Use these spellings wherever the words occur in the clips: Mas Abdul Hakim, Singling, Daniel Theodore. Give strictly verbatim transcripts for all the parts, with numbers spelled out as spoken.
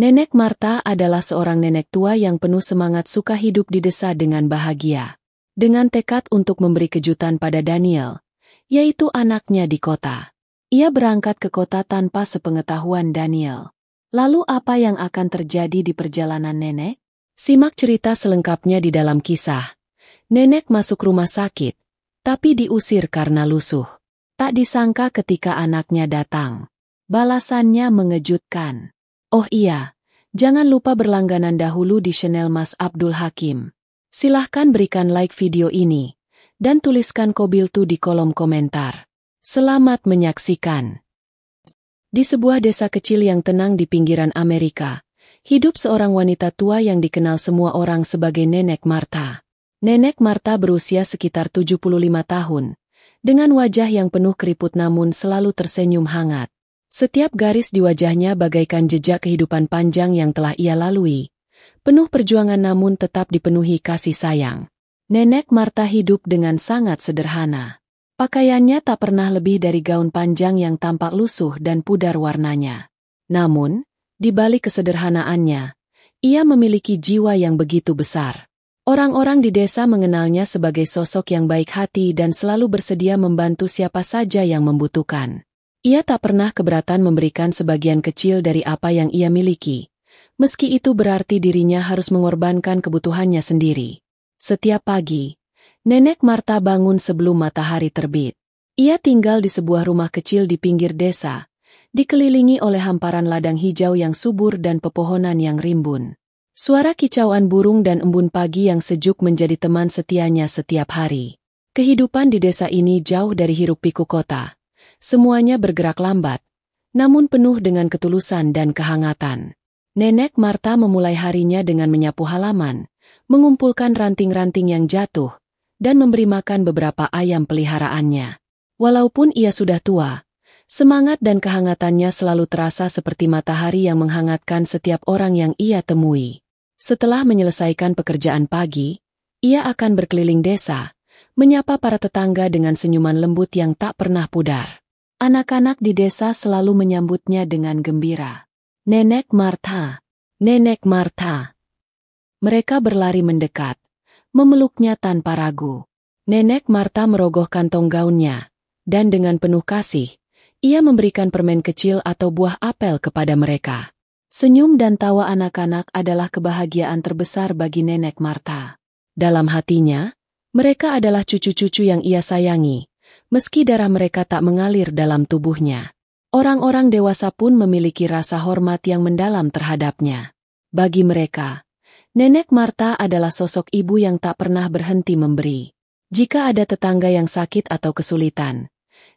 Nenek Martha adalah seorang nenek tua yang penuh semangat suka hidup di desa dengan bahagia. Dengan tekad untuk memberi kejutan pada Daniel, yaitu anaknya di kota. Ia berangkat ke kota tanpa sepengetahuan Daniel. Lalu apa yang akan terjadi di perjalanan nenek? Simak cerita selengkapnya di dalam kisah. Nenek masuk rumah sakit, tapi diusir karena lusuh. Tak disangka ketika anaknya datang, balasannya mengejutkan. Oh iya, jangan lupa berlangganan dahulu di channel Mas Abdul Hakim. Silahkan berikan like video ini, dan tuliskan kobil tu di kolom komentar. Selamat menyaksikan. Di sebuah desa kecil yang tenang di pinggiran Amerika, hidup seorang wanita tua yang dikenal semua orang sebagai Nenek Martha. Nenek Martha berusia sekitar tujuh puluh lima tahun, dengan wajah yang penuh keriput namun selalu tersenyum hangat. Setiap garis di wajahnya bagaikan jejak kehidupan panjang yang telah ia lalui. Penuh perjuangan namun tetap dipenuhi kasih sayang. Nenek Martha hidup dengan sangat sederhana. Pakaiannya tak pernah lebih dari gaun panjang yang tampak lusuh dan pudar warnanya. Namun, di balik kesederhanaannya, ia memiliki jiwa yang begitu besar. Orang-orang di desa mengenalnya sebagai sosok yang baik hati dan selalu bersedia membantu siapa saja yang membutuhkan. Ia tak pernah keberatan memberikan sebagian kecil dari apa yang ia miliki, meski itu berarti dirinya harus mengorbankan kebutuhannya sendiri. Setiap pagi, Nenek Martha bangun sebelum matahari terbit. Ia tinggal di sebuah rumah kecil di pinggir desa, dikelilingi oleh hamparan ladang hijau yang subur dan pepohonan yang rimbun. Suara kicauan burung dan embun pagi yang sejuk menjadi teman setianya setiap hari. Kehidupan di desa ini jauh dari hiruk-pikuk kota. Semuanya bergerak lambat, namun penuh dengan ketulusan dan kehangatan. Nenek Martha memulai harinya dengan menyapu halaman, mengumpulkan ranting-ranting yang jatuh, dan memberi makan beberapa ayam peliharaannya. Walaupun ia sudah tua, semangat dan kehangatannya selalu terasa seperti matahari yang menghangatkan setiap orang yang ia temui. Setelah menyelesaikan pekerjaan pagi, ia akan berkeliling desa, menyapa para tetangga dengan senyuman lembut yang tak pernah pudar. Anak-anak di desa selalu menyambutnya dengan gembira. Nenek Martha, Nenek Martha. Mereka berlari mendekat, memeluknya tanpa ragu. Nenek Martha merogoh kantong gaunnya, dan dengan penuh kasih, ia memberikan permen kecil atau buah apel kepada mereka. Senyum dan tawa anak-anak adalah kebahagiaan terbesar bagi Nenek Martha. Dalam hatinya, mereka adalah cucu-cucu yang ia sayangi, meski darah mereka tak mengalir dalam tubuhnya. Orang-orang dewasa pun memiliki rasa hormat yang mendalam terhadapnya. Bagi mereka, Nenek Martha adalah sosok ibu yang tak pernah berhenti memberi. Jika ada tetangga yang sakit atau kesulitan,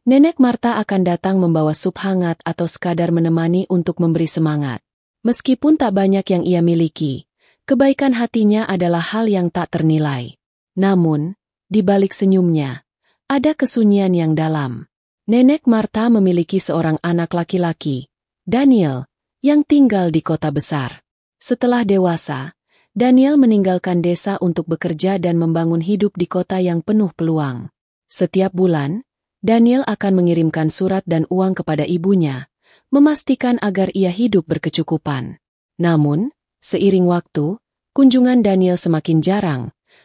Nenek Martha akan datang membawa sup hangat atau sekadar menemani untuk memberi semangat. Meskipun tak banyak yang ia miliki, kebaikan hatinya adalah hal yang tak ternilai. Namun, di balik senyumnya, ada kesunyian yang dalam. Nenek Martha memiliki seorang anak laki-laki, Daniel, yang tinggal di kota besar. Setelah dewasa, Daniel meninggalkan desa untuk bekerja dan membangun hidup di kota yang penuh peluang. Setiap bulan, Daniel akan mengirimkan surat dan uang kepada ibunya, memastikan agar ia hidup berkecukupan. Namun, seiring waktu, kunjungan Daniel semakin jarang,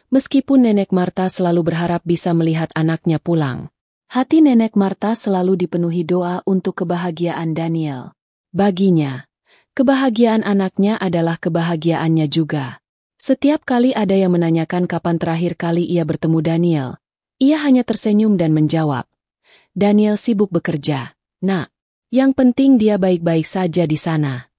meskipun Nenek Martha selalu berharap bisa melihat anaknya pulang. Hati Nenek Martha selalu dipenuhi doa untuk kebahagiaan Daniel. Baginya, kebahagiaan anaknya adalah kebahagiaannya juga. Setiap kali ada yang menanyakan kapan terakhir kali ia bertemu Daniel, ia hanya tersenyum dan menjawab, "Daniel sibuk bekerja, nak. Yang penting dia baik-baik saja di sana."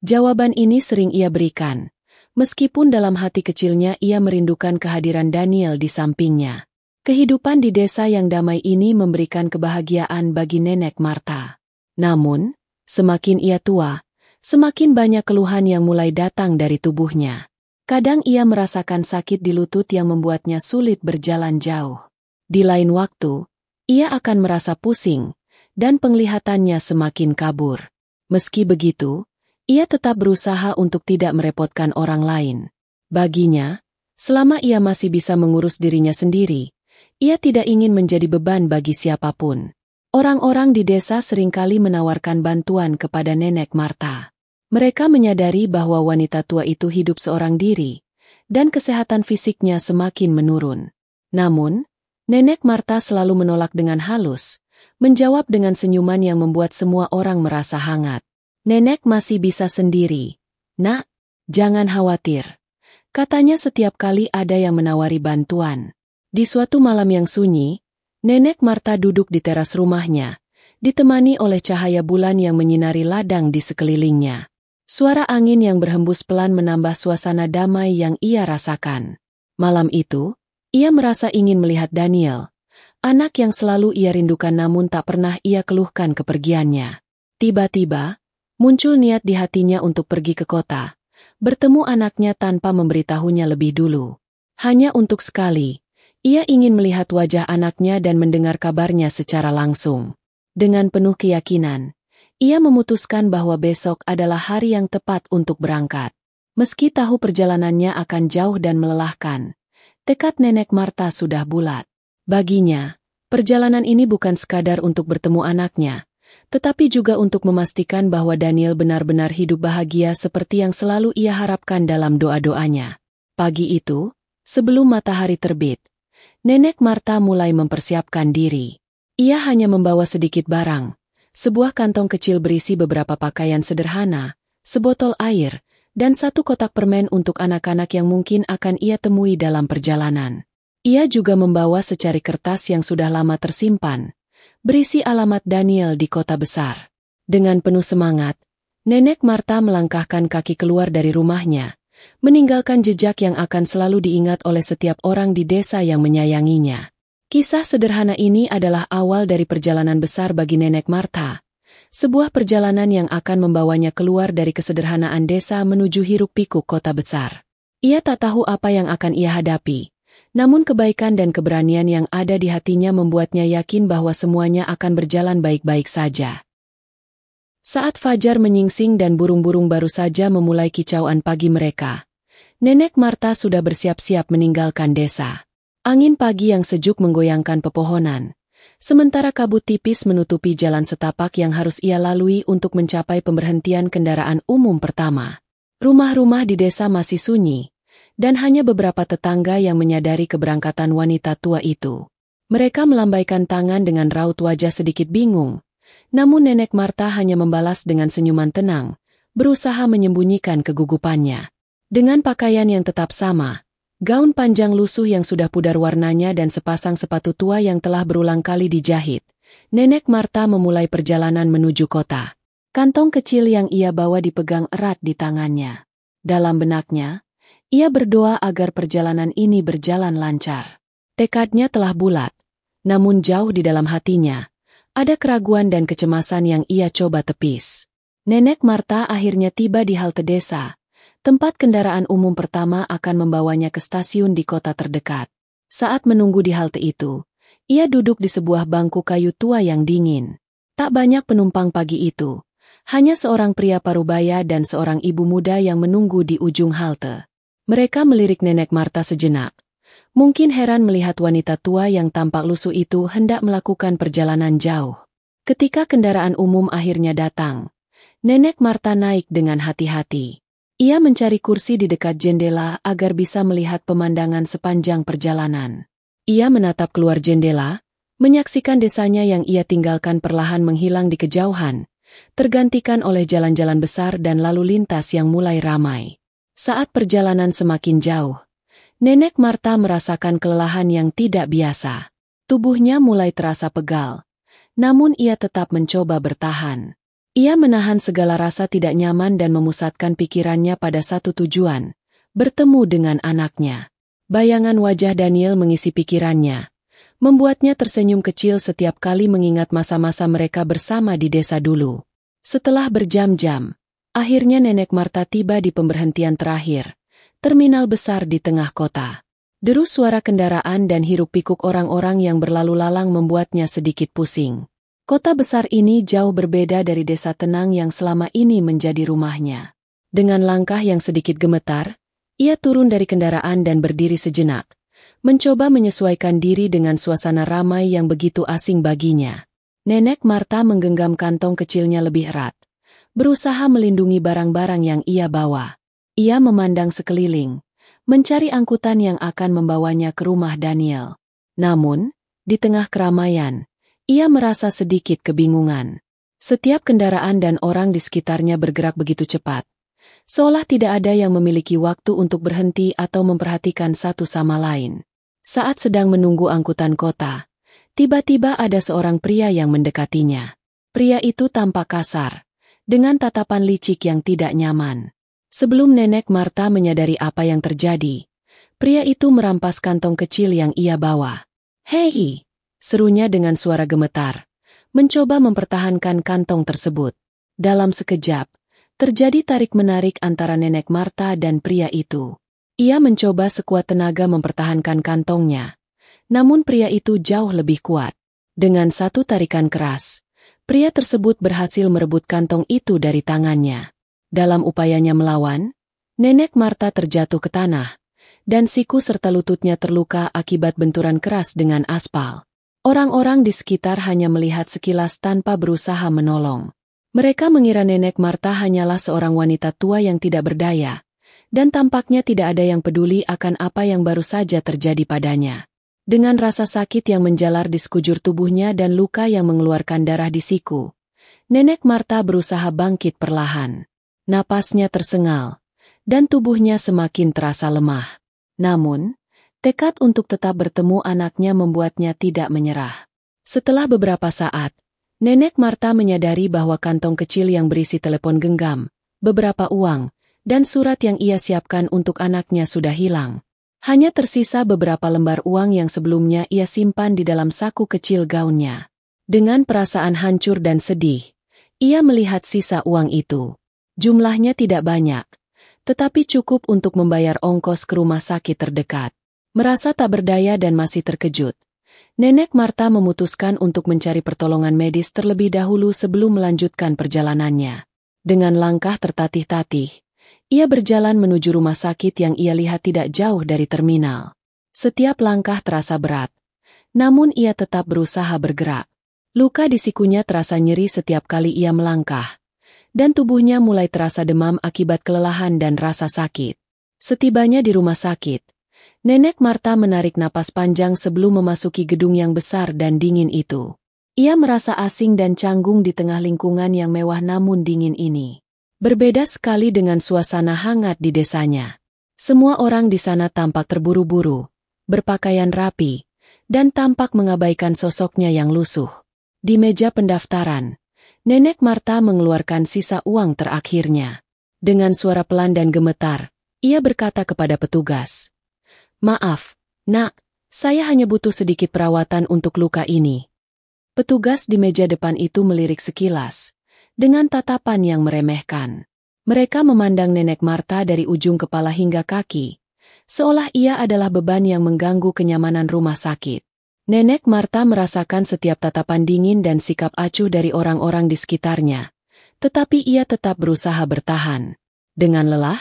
Jawaban ini sering ia berikan, meskipun dalam hati kecilnya ia merindukan kehadiran Daniel di sampingnya. Kehidupan di desa yang damai ini memberikan kebahagiaan bagi Nenek Martha. Namun, semakin ia tua, semakin banyak keluhan yang mulai datang dari tubuhnya. Kadang ia merasakan sakit di lutut yang membuatnya sulit berjalan jauh. Di lain waktu, ia akan merasa pusing, dan penglihatannya semakin kabur. Meski begitu, ia tetap berusaha untuk tidak merepotkan orang lain. Baginya, selama ia masih bisa mengurus dirinya sendiri, ia tidak ingin menjadi beban bagi siapapun. Orang-orang di desa seringkali menawarkan bantuan kepada Nenek Martha. Mereka menyadari bahwa wanita tua itu hidup seorang diri, dan kesehatan fisiknya semakin menurun. Namun, Nenek Martha selalu menolak dengan halus, menjawab dengan senyuman yang membuat semua orang merasa hangat. Nenek masih bisa sendiri. Nak, jangan khawatir. Katanya setiap kali ada yang menawari bantuan. Di suatu malam yang sunyi, Nenek Martha duduk di teras rumahnya, ditemani oleh cahaya bulan yang menyinari ladang di sekelilingnya. Suara angin yang berhembus pelan menambah suasana damai yang ia rasakan. Malam itu, ia merasa ingin melihat Daniel, anak yang selalu ia rindukan namun tak pernah ia keluhkan kepergiannya. Tiba-tiba, muncul niat di hatinya untuk pergi ke kota, bertemu anaknya tanpa memberitahunya lebih dulu. Hanya untuk sekali, ia ingin melihat wajah anaknya dan mendengar kabarnya secara langsung. Dengan penuh keyakinan, ia memutuskan bahwa besok adalah hari yang tepat untuk berangkat. Meski tahu perjalanannya akan jauh dan melelahkan, tekad Nenek Martha sudah bulat. Baginya, perjalanan ini bukan sekadar untuk bertemu anaknya, tetapi juga untuk memastikan bahwa Daniel benar-benar hidup bahagia seperti yang selalu ia harapkan dalam doa-doanya. Pagi itu, sebelum matahari terbit, Nenek Martha mulai mempersiapkan diri. Ia hanya membawa sedikit barang, sebuah kantong kecil berisi beberapa pakaian sederhana, sebotol air, dan satu kotak permen untuk anak-anak yang mungkin akan ia temui dalam perjalanan. Ia juga membawa secari kertas yang sudah lama tersimpan, berisi alamat Daniel di kota besar. Dengan penuh semangat, Nenek Martha melangkahkan kaki keluar dari rumahnya, meninggalkan jejak yang akan selalu diingat oleh setiap orang di desa yang menyayanginya. Kisah sederhana ini adalah awal dari perjalanan besar bagi Nenek Martha, sebuah perjalanan yang akan membawanya keluar dari kesederhanaan desa menuju hiruk-pikuk kota besar. Ia tak tahu apa yang akan ia hadapi, namun kebaikan dan keberanian yang ada di hatinya membuatnya yakin bahwa semuanya akan berjalan baik-baik saja. Saat fajar menyingsing dan burung-burung baru saja memulai kicauan pagi mereka, Nenek Martha sudah bersiap-siap meninggalkan desa. Angin pagi yang sejuk menggoyangkan pepohonan, sementara kabut tipis menutupi jalan setapak yang harus ia lalui untuk mencapai pemberhentian kendaraan umum pertama. Rumah-rumah di desa masih sunyi, dan hanya beberapa tetangga yang menyadari keberangkatan wanita tua itu. Mereka melambaikan tangan dengan raut wajah sedikit bingung, namun Nenek Martha hanya membalas dengan senyuman tenang, berusaha menyembunyikan kegugupannya. Dengan pakaian yang tetap sama, gaun panjang lusuh yang sudah pudar warnanya dan sepasang sepatu tua yang telah berulang kali dijahit, Nenek Martha memulai perjalanan menuju kota. Kantong kecil yang ia bawa dipegang erat di tangannya. Dalam benaknya, ia berdoa agar perjalanan ini berjalan lancar. Tekadnya telah bulat, namun jauh di dalam hatinya, ada keraguan dan kecemasan yang ia coba tepis. Nenek Martha akhirnya tiba di halte desa, tempat kendaraan umum pertama akan membawanya ke stasiun di kota terdekat. Saat menunggu di halte itu, ia duduk di sebuah bangku kayu tua yang dingin. Tak banyak penumpang pagi itu, hanya seorang pria parubaya dan seorang ibu muda yang menunggu di ujung halte. Mereka melirik Nenek Martha sejenak. Mungkin heran melihat wanita tua yang tampak lusuh itu hendak melakukan perjalanan jauh. Ketika kendaraan umum akhirnya datang, Nenek Martha naik dengan hati-hati. Ia mencari kursi di dekat jendela agar bisa melihat pemandangan sepanjang perjalanan. Ia menatap keluar jendela, menyaksikan desanya yang ia tinggalkan perlahan menghilang di kejauhan, tergantikan oleh jalan-jalan besar dan lalu lintas yang mulai ramai. Saat perjalanan semakin jauh, Nenek Martha merasakan kelelahan yang tidak biasa. Tubuhnya mulai terasa pegal, namun ia tetap mencoba bertahan. Ia menahan segala rasa tidak nyaman dan memusatkan pikirannya pada satu tujuan, bertemu dengan anaknya. Bayangan wajah Daniel mengisi pikirannya, membuatnya tersenyum kecil setiap kali mengingat masa-masa mereka bersama di desa dulu. Setelah berjam-jam, akhirnya Nenek Martha tiba di pemberhentian terakhir, terminal besar di tengah kota. Deru suara kendaraan dan hiruk-pikuk orang-orang yang berlalu lalang membuatnya sedikit pusing. Kota besar ini jauh berbeda dari desa tenang yang selama ini menjadi rumahnya. Dengan langkah yang sedikit gemetar, ia turun dari kendaraan dan berdiri sejenak, mencoba menyesuaikan diri dengan suasana ramai yang begitu asing baginya. Nenek Martha menggenggam kantong kecilnya lebih erat, berusaha melindungi barang-barang yang ia bawa. Ia memandang sekeliling, mencari angkutan yang akan membawanya ke rumah Daniel. Namun, di tengah keramaian, ia merasa sedikit kebingungan. Setiap kendaraan dan orang di sekitarnya bergerak begitu cepat, seolah tidak ada yang memiliki waktu untuk berhenti atau memperhatikan satu sama lain. Saat sedang menunggu angkutan kota, tiba-tiba ada seorang pria yang mendekatinya. Pria itu tampak kasar, dengan tatapan licik yang tidak nyaman. Sebelum Nenek Martha menyadari apa yang terjadi, pria itu merampas kantong kecil yang ia bawa. "Hei!" serunya dengan suara gemetar, mencoba mempertahankan kantong tersebut. Dalam sekejap, terjadi tarik-menarik antara Nenek Martha dan pria itu. Ia mencoba sekuat tenaga mempertahankan kantongnya, namun pria itu jauh lebih kuat. Dengan satu tarikan keras, pria tersebut berhasil merebut kantong itu dari tangannya. Dalam upayanya melawan, Nenek Martha terjatuh ke tanah, dan siku serta lututnya terluka akibat benturan keras dengan aspal. Orang-orang di sekitar hanya melihat sekilas tanpa berusaha menolong. Mereka mengira Nenek Martha hanyalah seorang wanita tua yang tidak berdaya, dan tampaknya tidak ada yang peduli akan apa yang baru saja terjadi padanya. Dengan rasa sakit yang menjalar di sekujur tubuhnya dan luka yang mengeluarkan darah di siku, Nenek Martha berusaha bangkit perlahan. Napasnya tersengal, dan tubuhnya semakin terasa lemah. Namun, tekad untuk tetap bertemu anaknya membuatnya tidak menyerah. Setelah beberapa saat, Nenek Martha menyadari bahwa kantong kecil yang berisi telepon genggam, beberapa uang, dan surat yang ia siapkan untuk anaknya sudah hilang. Hanya tersisa beberapa lembar uang yang sebelumnya ia simpan di dalam saku kecil gaunnya. Dengan perasaan hancur dan sedih, ia melihat sisa uang itu. Jumlahnya tidak banyak, tetapi cukup untuk membayar ongkos ke rumah sakit terdekat. Merasa tak berdaya dan masih terkejut, Nenek Martha memutuskan untuk mencari pertolongan medis terlebih dahulu sebelum melanjutkan perjalanannya. Dengan langkah tertatih-tatih, ia berjalan menuju rumah sakit yang ia lihat tidak jauh dari terminal. Setiap langkah terasa berat, namun ia tetap berusaha bergerak. Luka di sikunya terasa nyeri setiap kali ia melangkah, dan tubuhnya mulai terasa demam akibat kelelahan dan rasa sakit. Setibanya di rumah sakit, Nenek Martha menarik napas panjang sebelum memasuki gedung yang besar dan dingin itu. Ia merasa asing dan canggung di tengah lingkungan yang mewah namun dingin ini. Berbeda sekali dengan suasana hangat di desanya. Semua orang di sana tampak terburu-buru, berpakaian rapi, dan tampak mengabaikan sosoknya yang lusuh. Di meja pendaftaran, Nenek Martha mengeluarkan sisa uang terakhirnya. Dengan suara pelan dan gemetar, ia berkata kepada petugas, "Maaf, nak, saya hanya butuh sedikit perawatan untuk luka ini." Petugas di meja depan itu melirik sekilas, dengan tatapan yang meremehkan. Mereka memandang Nenek Martha dari ujung kepala hingga kaki, seolah ia adalah beban yang mengganggu kenyamanan rumah sakit. Nenek Martha merasakan setiap tatapan dingin dan sikap acuh dari orang-orang di sekitarnya, tetapi ia tetap berusaha bertahan. Dengan lelah,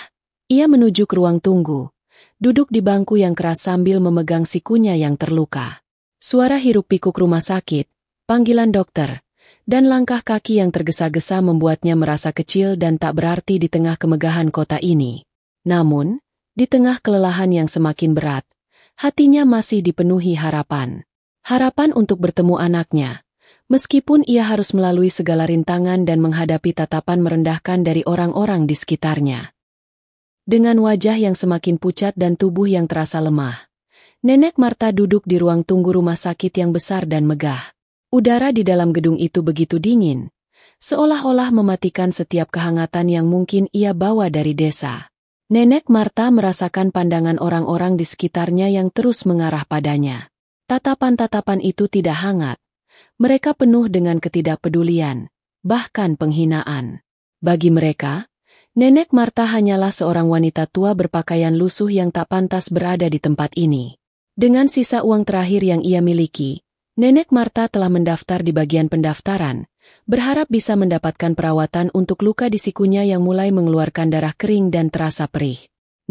ia menuju ke ruang tunggu, duduk di bangku yang keras sambil memegang sikunya yang terluka. Suara hiruk-pikuk rumah sakit, panggilan dokter, dan langkah kaki yang tergesa-gesa membuatnya merasa kecil dan tak berarti di tengah kemegahan kota ini. Namun, di tengah kelelahan yang semakin berat, hatinya masih dipenuhi harapan. Harapan untuk bertemu anaknya, meskipun ia harus melalui segala rintangan dan menghadapi tatapan merendahkan dari orang-orang di sekitarnya. Dengan wajah yang semakin pucat dan tubuh yang terasa lemah, Nenek Martha duduk di ruang tunggu rumah sakit yang besar dan megah. Udara di dalam gedung itu begitu dingin, seolah-olah mematikan setiap kehangatan yang mungkin ia bawa dari desa. Nenek Martha merasakan pandangan orang-orang di sekitarnya yang terus mengarah padanya. Tatapan-tatapan itu tidak hangat. Mereka penuh dengan ketidakpedulian, bahkan penghinaan. Bagi mereka, Nenek Martha hanyalah seorang wanita tua berpakaian lusuh yang tak pantas berada di tempat ini. Dengan sisa uang terakhir yang ia miliki, Nenek Martha telah mendaftar di bagian pendaftaran, berharap bisa mendapatkan perawatan untuk luka di sikunya yang mulai mengeluarkan darah kering dan terasa perih.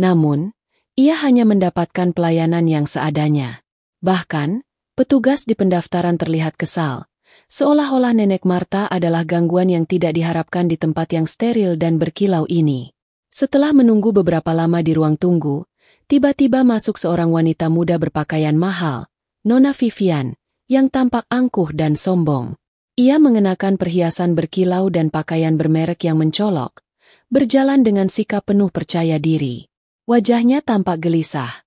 Namun, ia hanya mendapatkan pelayanan yang seadanya. Bahkan, petugas di pendaftaran terlihat kesal, seolah-olah Nenek Martha adalah gangguan yang tidak diharapkan di tempat yang steril dan berkilau ini. Setelah menunggu beberapa lama di ruang tunggu, tiba-tiba masuk seorang wanita muda berpakaian mahal, Nona Vivian, yang tampak angkuh dan sombong. Ia mengenakan perhiasan berkilau dan pakaian bermerek yang mencolok, berjalan dengan sikap penuh percaya diri. Wajahnya tampak gelisah,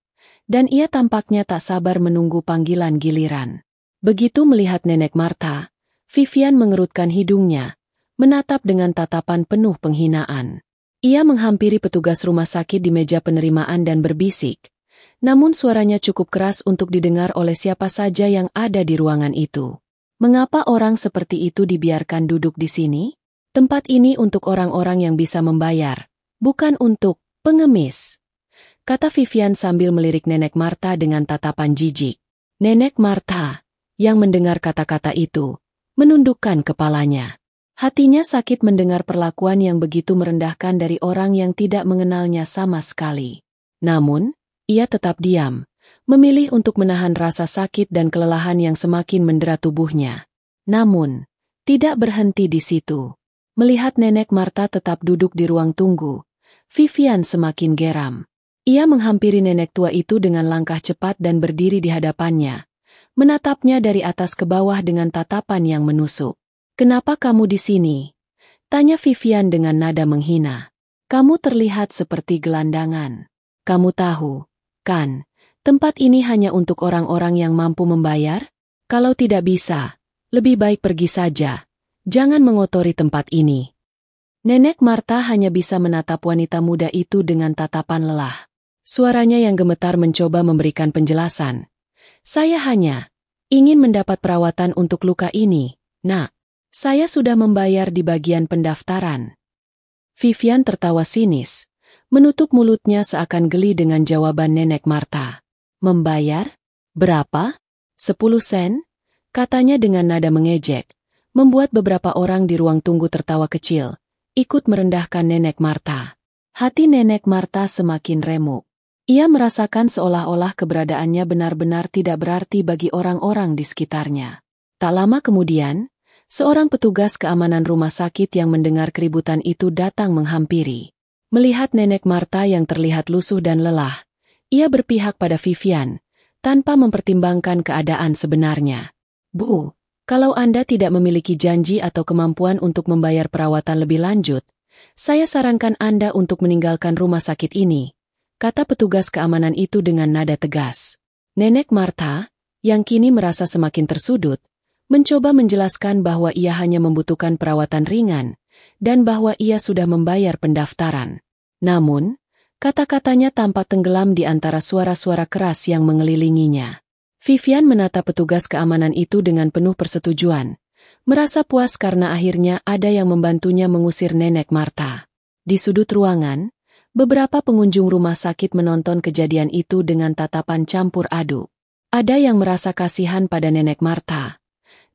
dan ia tampaknya tak sabar menunggu panggilan giliran. Begitu melihat Nenek Martha, Vivian mengerutkan hidungnya, menatap dengan tatapan penuh penghinaan. Ia menghampiri petugas rumah sakit di meja penerimaan dan berbisik, namun suaranya cukup keras untuk didengar oleh siapa saja yang ada di ruangan itu. Mengapa orang seperti itu dibiarkan duduk di sini? Tempat ini untuk orang-orang yang bisa membayar, bukan untuk pengemis, kata Vivian sambil melirik Nenek Martha dengan tatapan jijik. Nenek Martha, yang mendengar kata-kata itu, menundukkan kepalanya. Hatinya sakit mendengar perlakuan yang begitu merendahkan dari orang yang tidak mengenalnya sama sekali. Namun, ia tetap diam, memilih untuk menahan rasa sakit dan kelelahan yang semakin mendera tubuhnya. Namun, tidak berhenti di situ. Melihat Nenek Martha tetap duduk di ruang tunggu, Vivian semakin geram. Ia menghampiri nenek tua itu dengan langkah cepat dan berdiri di hadapannya, menatapnya dari atas ke bawah dengan tatapan yang menusuk. "Kenapa kamu di sini?" tanya Vivian dengan nada menghina. "Kamu terlihat seperti gelandangan. Kamu tahu, kan, tempat ini hanya untuk orang-orang yang mampu membayar? Kalau tidak bisa, lebih baik pergi saja. Jangan mengotori tempat ini." Nenek Martha hanya bisa menatap wanita muda itu dengan tatapan lelah. Suaranya yang gemetar mencoba memberikan penjelasan. "Saya hanya ingin mendapat perawatan untuk luka ini, nak. Saya sudah membayar di bagian pendaftaran." Vivian tertawa sinis, menutup mulutnya seakan geli dengan jawaban Nenek Martha. "Membayar? Berapa? sepuluh sen? Katanya dengan nada mengejek, membuat beberapa orang di ruang tunggu tertawa kecil, ikut merendahkan Nenek Martha. Hati Nenek Martha semakin remuk. Ia merasakan seolah-olah keberadaannya benar-benar tidak berarti bagi orang-orang di sekitarnya. Tak lama kemudian, seorang petugas keamanan rumah sakit yang mendengar keributan itu datang menghampiri. Melihat Nenek Martha yang terlihat lusuh dan lelah, ia berpihak pada Vivian, tanpa mempertimbangkan keadaan sebenarnya. "Bu, kalau Anda tidak memiliki janji atau kemampuan untuk membayar perawatan lebih lanjut, saya sarankan Anda untuk meninggalkan rumah sakit ini," kata petugas keamanan itu dengan nada tegas. Nenek Martha, yang kini merasa semakin tersudut, mencoba menjelaskan bahwa ia hanya membutuhkan perawatan ringan, dan bahwa ia sudah membayar pendaftaran. Namun, kata-katanya tampak tenggelam di antara suara-suara keras yang mengelilinginya. Vivian menatap petugas keamanan itu dengan penuh persetujuan, merasa puas karena akhirnya ada yang membantunya mengusir Nenek Martha. Di sudut ruangan, beberapa pengunjung rumah sakit menonton kejadian itu dengan tatapan campur aduk. Ada yang merasa kasihan pada Nenek Martha,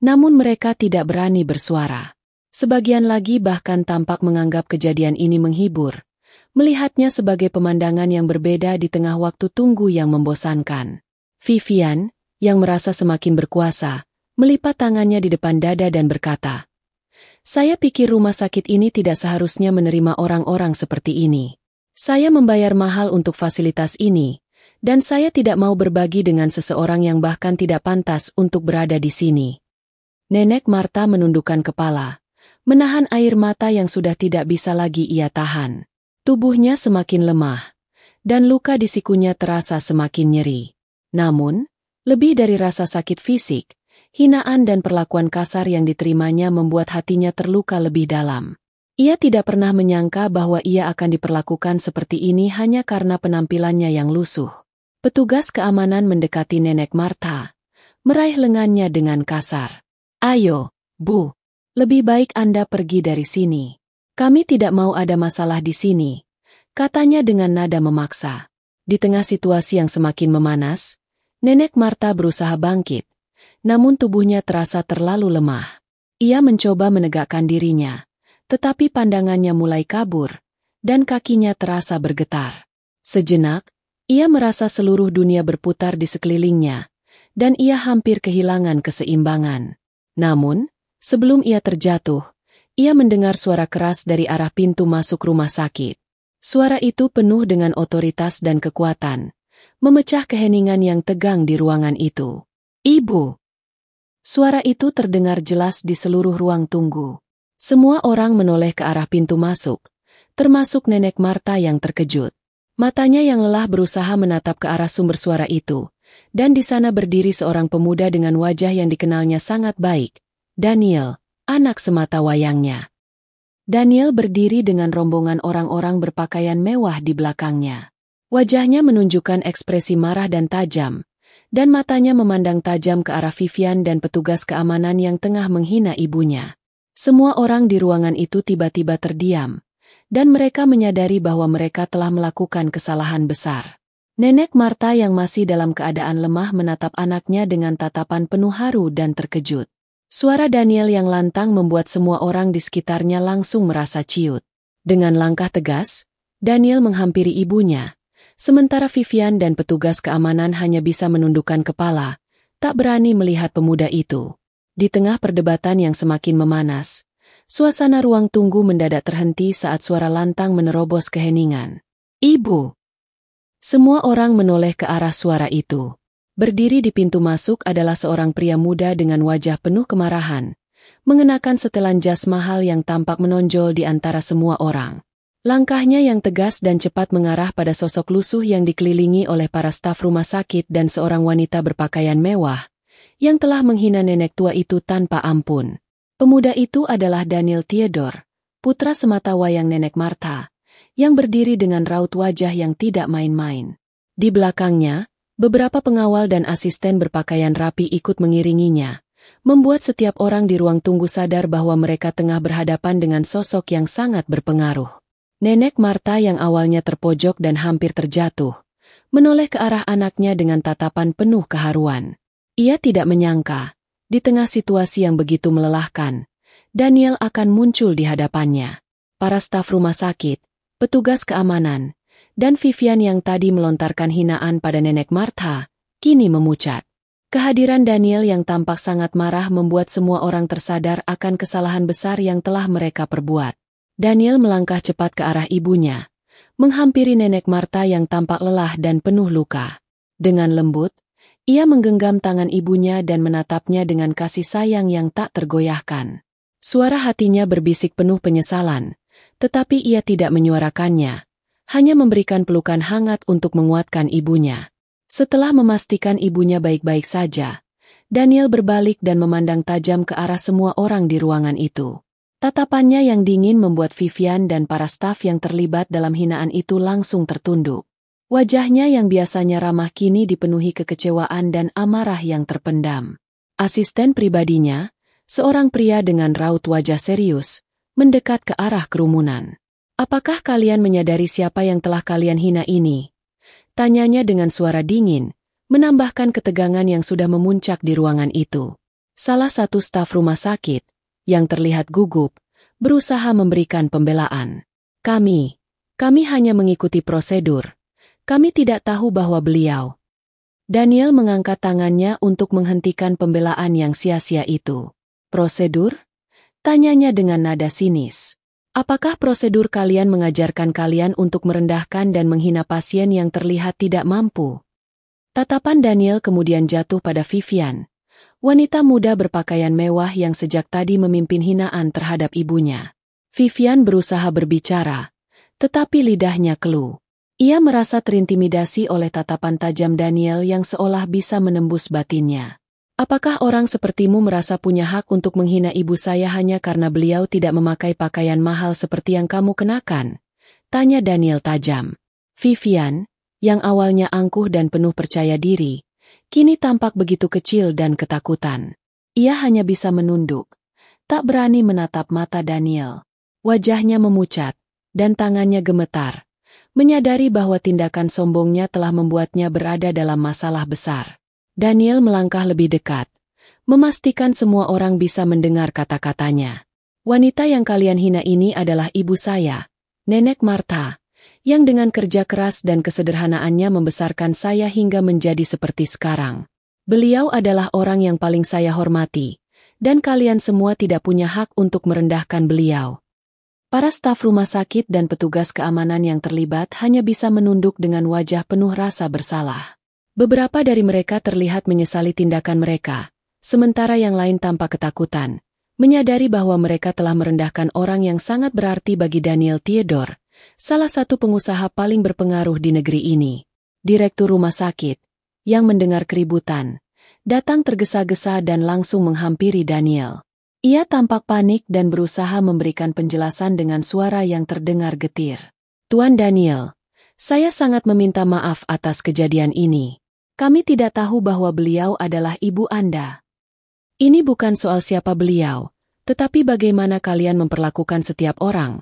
namun mereka tidak berani bersuara. Sebagian lagi bahkan tampak menganggap kejadian ini menghibur, melihatnya sebagai pemandangan yang berbeda di tengah waktu tunggu yang membosankan. Vivian, yang merasa semakin berkuasa, melipat tangannya di depan dada dan berkata, "Saya pikir rumah sakit ini tidak seharusnya menerima orang-orang seperti ini. Saya membayar mahal untuk fasilitas ini, dan saya tidak mau berbagi dengan seseorang yang bahkan tidak pantas untuk berada di sini." Nenek Martha menundukkan kepala, menahan air mata yang sudah tidak bisa lagi ia tahan. Tubuhnya semakin lemah, dan luka di sikunya terasa semakin nyeri. Namun, lebih dari rasa sakit fisik, hinaan dan perlakuan kasar yang diterimanya membuat hatinya terluka lebih dalam. Ia tidak pernah menyangka bahwa ia akan diperlakukan seperti ini hanya karena penampilannya yang lusuh. Petugas keamanan mendekati Nenek Martha, meraih lengannya dengan kasar. "Ayo, Bu, lebih baik Anda pergi dari sini. Kami tidak mau ada masalah di sini," katanya dengan nada memaksa. Di tengah situasi yang semakin memanas, Nenek Martha berusaha bangkit, namun tubuhnya terasa terlalu lemah. Ia mencoba menegakkan dirinya, tetapi pandangannya mulai kabur, dan kakinya terasa bergetar. Sejenak, ia merasa seluruh dunia berputar di sekelilingnya, dan ia hampir kehilangan keseimbangan. Namun, Sebelum ia terjatuh, ia mendengar suara keras dari arah pintu masuk rumah sakit. Suara itu penuh dengan otoritas dan kekuatan, memecah keheningan yang tegang di ruangan itu. "Ibu!" Suara itu terdengar jelas di seluruh ruang tunggu. Semua orang menoleh ke arah pintu masuk, termasuk Nenek Martha yang terkejut. Matanya yang lelah berusaha menatap ke arah sumber suara itu, dan di sana berdiri seorang pemuda dengan wajah yang dikenalnya sangat baik. Daniel, anak semata wayangnya. Daniel berdiri dengan rombongan orang-orang berpakaian mewah di belakangnya. Wajahnya menunjukkan ekspresi marah dan tajam, dan matanya memandang tajam ke arah Vivian dan petugas keamanan yang tengah menghina ibunya. Semua orang di ruangan itu tiba-tiba terdiam, dan mereka menyadari bahwa mereka telah melakukan kesalahan besar. Nenek Martha yang masih dalam keadaan lemah menatap anaknya dengan tatapan penuh haru dan terkejut. Suara Daniel yang lantang membuat semua orang di sekitarnya langsung merasa ciut. Dengan langkah tegas, Daniel menghampiri ibunya, sementara Vivian dan petugas keamanan hanya bisa menundukkan kepala, tak berani melihat pemuda itu. Di tengah perdebatan yang semakin memanas, suasana ruang tunggu mendadak terhenti saat suara lantang menerobos keheningan. "Ibu!" Semua orang menoleh ke arah suara itu. Berdiri di pintu masuk adalah seorang pria muda dengan wajah penuh kemarahan, mengenakan setelan jas mahal yang tampak menonjol di antara semua orang. Langkahnya yang tegas dan cepat mengarah pada sosok lusuh yang dikelilingi oleh para staf rumah sakit dan seorang wanita berpakaian mewah, yang telah menghina nenek tua itu tanpa ampun. Pemuda itu adalah Daniel Theodore, putra semata wayang Nenek Martha, yang berdiri dengan raut wajah yang tidak main-main. Di belakangnya, beberapa pengawal dan asisten berpakaian rapi ikut mengiringinya, membuat setiap orang di ruang tunggu sadar bahwa mereka tengah berhadapan dengan sosok yang sangat berpengaruh. Nenek Martha yang awalnya terpojok dan hampir terjatuh, menoleh ke arah anaknya dengan tatapan penuh keharuan. Ia tidak menyangka, di tengah situasi yang begitu melelahkan, Daniel akan muncul di hadapannya. Para staf rumah sakit, petugas keamanan, dan Vivian yang tadi melontarkan hinaan pada Nenek Martha, kini memucat. Kehadiran Daniel yang tampak sangat marah membuat semua orang tersadar akan kesalahan besar yang telah mereka perbuat. Daniel melangkah cepat ke arah ibunya, menghampiri Nenek Martha yang tampak lelah dan penuh luka. Dengan lembut, ia menggenggam tangan ibunya dan menatapnya dengan kasih sayang yang tak tergoyahkan. Suara hatinya berbisik penuh penyesalan, tetapi ia tidak menyuarakannya. Hanya memberikan pelukan hangat untuk menguatkan ibunya. Setelah memastikan ibunya baik-baik saja, Daniel berbalik dan memandang tajam ke arah semua orang di ruangan itu. Tatapannya yang dingin membuat Vivian dan para staf yang terlibat dalam hinaan itu langsung tertunduk. Wajahnya yang biasanya ramah kini dipenuhi kekecewaan dan amarah yang terpendam. Asisten pribadinya, seorang pria dengan raut wajah serius, mendekat ke arah kerumunan. "Apakah kalian menyadari siapa yang telah kalian hina ini?" tanyanya dengan suara dingin, menambahkan ketegangan yang sudah memuncak di ruangan itu. Salah satu staf rumah sakit, yang terlihat gugup, berusaha memberikan pembelaan. Kami, kami hanya mengikuti prosedur. Kami tidak tahu bahwa beliau." Daniel mengangkat tangannya untuk menghentikan pembelaan yang sia-sia itu. "Prosedur?" tanyanya dengan nada sinis. "Apakah prosedur kalian mengajarkan kalian untuk merendahkan dan menghina pasien yang terlihat tidak mampu?" Tatapan Daniel kemudian jatuh pada Vivian, wanita muda berpakaian mewah yang sejak tadi memimpin hinaan terhadap ibunya. Vivian berusaha berbicara, tetapi lidahnya kelu. Ia merasa terintimidasi oleh tatapan tajam Daniel yang seolah bisa menembus batinnya. "Apakah orang sepertimu merasa punya hak untuk menghina ibu saya hanya karena beliau tidak memakai pakaian mahal seperti yang kamu kenakan?" tanya Daniel tajam. Vivian, yang awalnya angkuh dan penuh percaya diri, kini tampak begitu kecil dan ketakutan. Ia hanya bisa menunduk, tak berani menatap mata Daniel. Wajahnya memucat, dan tangannya gemetar, menyadari bahwa tindakan sombongnya telah membuatnya berada dalam masalah besar. Daniel melangkah lebih dekat, memastikan semua orang bisa mendengar kata-katanya. "Wanita yang kalian hina ini adalah ibu saya, Nenek Martha, yang dengan kerja keras dan kesederhanaannya membesarkan saya hingga menjadi seperti sekarang. Beliau adalah orang yang paling saya hormati, dan kalian semua tidak punya hak untuk merendahkan beliau. Para staf rumah sakit dan petugas keamanan yang terlibat hanya bisa menunduk dengan wajah penuh rasa bersalah. Beberapa dari mereka terlihat menyesali tindakan mereka, sementara yang lain tampak ketakutan, menyadari bahwa mereka telah merendahkan orang yang sangat berarti bagi Daniel Theodore, salah satu pengusaha paling berpengaruh di negeri ini. Direktur rumah sakit, yang mendengar keributan, datang tergesa-gesa dan langsung menghampiri Daniel. Ia tampak panik dan berusaha memberikan penjelasan dengan suara yang terdengar getir. "Tuan Daniel, saya sangat meminta maaf atas kejadian ini. Kami tidak tahu bahwa beliau adalah ibu Anda. Ini bukan soal siapa beliau, tetapi bagaimana kalian memperlakukan setiap orang,"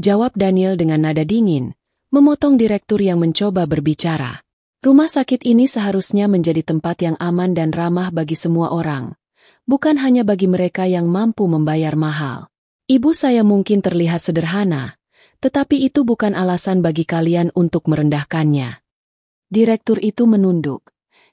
jawab Daniel dengan nada dingin, memotong direktur yang mencoba berbicara. Rumah sakit ini seharusnya menjadi tempat yang aman dan ramah bagi semua orang, bukan hanya bagi mereka yang mampu membayar mahal. "Ibu saya mungkin terlihat sederhana, tetapi itu bukan alasan bagi kalian untuk merendahkannya." Direktur itu menunduk,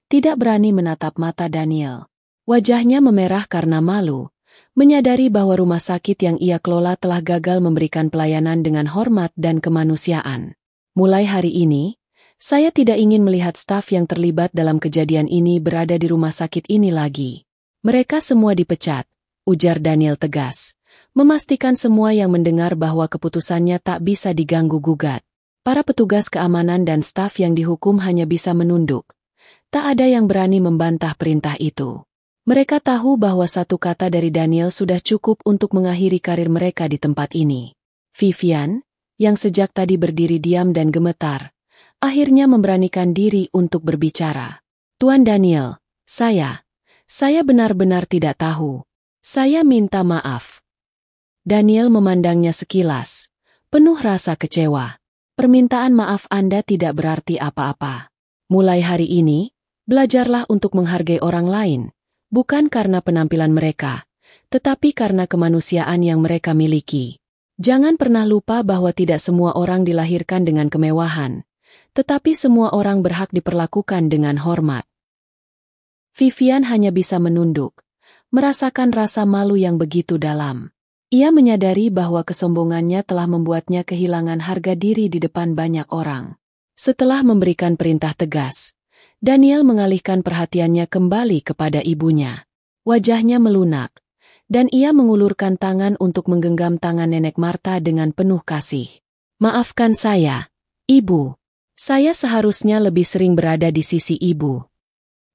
tidak berani menatap mata Daniel. Wajahnya memerah karena malu, menyadari bahwa rumah sakit yang ia kelola telah gagal memberikan pelayanan dengan hormat dan kemanusiaan. "Mulai hari ini, saya tidak ingin melihat staf yang terlibat dalam kejadian ini berada di rumah sakit ini lagi. Mereka semua dipecat," ujar Daniel tegas, memastikan semua yang mendengar bahwa keputusannya tak bisa diganggu-gugat. Para petugas keamanan dan staf yang dihukum hanya bisa menunduk. Tak ada yang berani membantah perintah itu. Mereka tahu bahwa satu kata dari Daniel sudah cukup untuk mengakhiri karir mereka di tempat ini. Vivian, yang sejak tadi berdiri diam dan gemetar, akhirnya memberanikan diri untuk berbicara. "Tuan Daniel, saya... Saya benar-benar tidak tahu. Saya minta maaf." Daniel memandangnya sekilas, penuh rasa kecewa. "Permintaan maaf Anda tidak berarti apa-apa. Mulai hari ini, belajarlah untuk menghargai orang lain, bukan karena penampilan mereka, tetapi karena kemanusiaan yang mereka miliki. Jangan pernah lupa bahwa tidak semua orang dilahirkan dengan kemewahan, tetapi semua orang berhak diperlakukan dengan hormat." Vivian hanya bisa menunduk, merasakan rasa malu yang begitu dalam. Ia menyadari bahwa kesombongannya telah membuatnya kehilangan harga diri di depan banyak orang. Setelah memberikan perintah tegas, Daniel mengalihkan perhatiannya kembali kepada ibunya. Wajahnya melunak, dan ia mengulurkan tangan untuk menggenggam tangan nenek Martha dengan penuh kasih. "Maafkan saya, Ibu. Saya seharusnya lebih sering berada di sisi Ibu."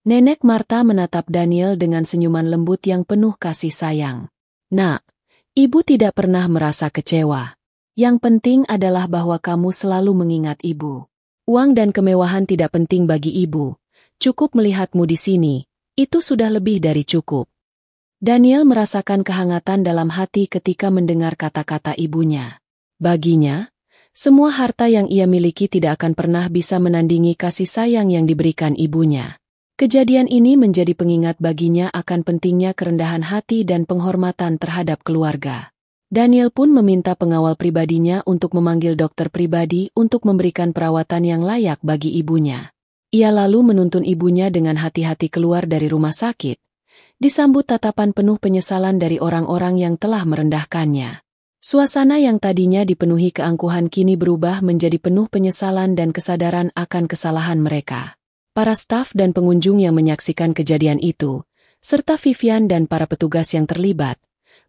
Nenek Martha menatap Daniel dengan senyuman lembut yang penuh kasih sayang. "Nak, Ibu tidak pernah merasa kecewa. Yang penting adalah bahwa kamu selalu mengingat Ibu. Uang dan kemewahan tidak penting bagi Ibu. Cukup melihatmu di sini, itu sudah lebih dari cukup." Daniel merasakan kehangatan dalam hati ketika mendengar kata-kata ibunya. Baginya, semua harta yang ia miliki tidak akan pernah bisa menandingi kasih sayang yang diberikan ibunya. Kejadian ini menjadi pengingat baginya akan pentingnya kerendahan hati dan penghormatan terhadap keluarga. Daniel pun meminta pengawal pribadinya untuk memanggil dokter pribadi untuk memberikan perawatan yang layak bagi ibunya. Ia lalu menuntun ibunya dengan hati-hati keluar dari rumah sakit, disambut tatapan penuh penyesalan dari orang-orang yang telah merendahkannya. Suasana yang tadinya dipenuhi keangkuhan kini berubah menjadi penuh penyesalan dan kesadaran akan kesalahan mereka. Para staf dan pengunjung yang menyaksikan kejadian itu, serta Vivian dan para petugas yang terlibat,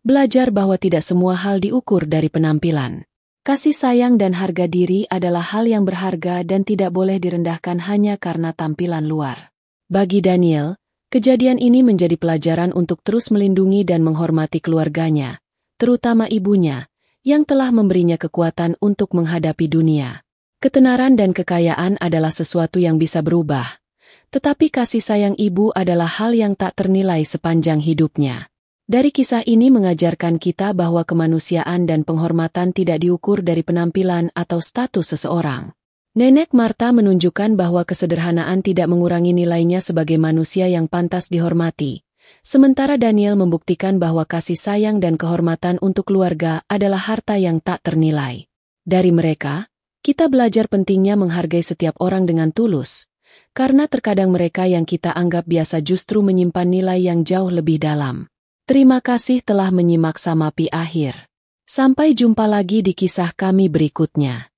belajar bahwa tidak semua hal diukur dari penampilan. Kasih sayang dan harga diri adalah hal yang berharga dan tidak boleh direndahkan hanya karena tampilan luar. Bagi Daniel, kejadian ini menjadi pelajaran untuk terus melindungi dan menghormati keluarganya, terutama ibunya, yang telah memberinya kekuatan untuk menghadapi dunia. Ketenaran dan kekayaan adalah sesuatu yang bisa berubah, tetapi kasih sayang ibu adalah hal yang tak ternilai sepanjang hidupnya. Dari kisah ini mengajarkan kita bahwa kemanusiaan dan penghormatan tidak diukur dari penampilan atau status seseorang. Nenek Martha menunjukkan bahwa kesederhanaan tidak mengurangi nilainya sebagai manusia yang pantas dihormati, sementara Daniel membuktikan bahwa kasih sayang dan kehormatan untuk keluarga adalah harta yang tak ternilai. Dari mereka, kita belajar pentingnya menghargai setiap orang dengan tulus, karena terkadang mereka yang kita anggap biasa justru menyimpan nilai yang jauh lebih dalam. Terima kasih telah menyimak samapi akhir. Sampai jumpa lagi di kisah kami berikutnya.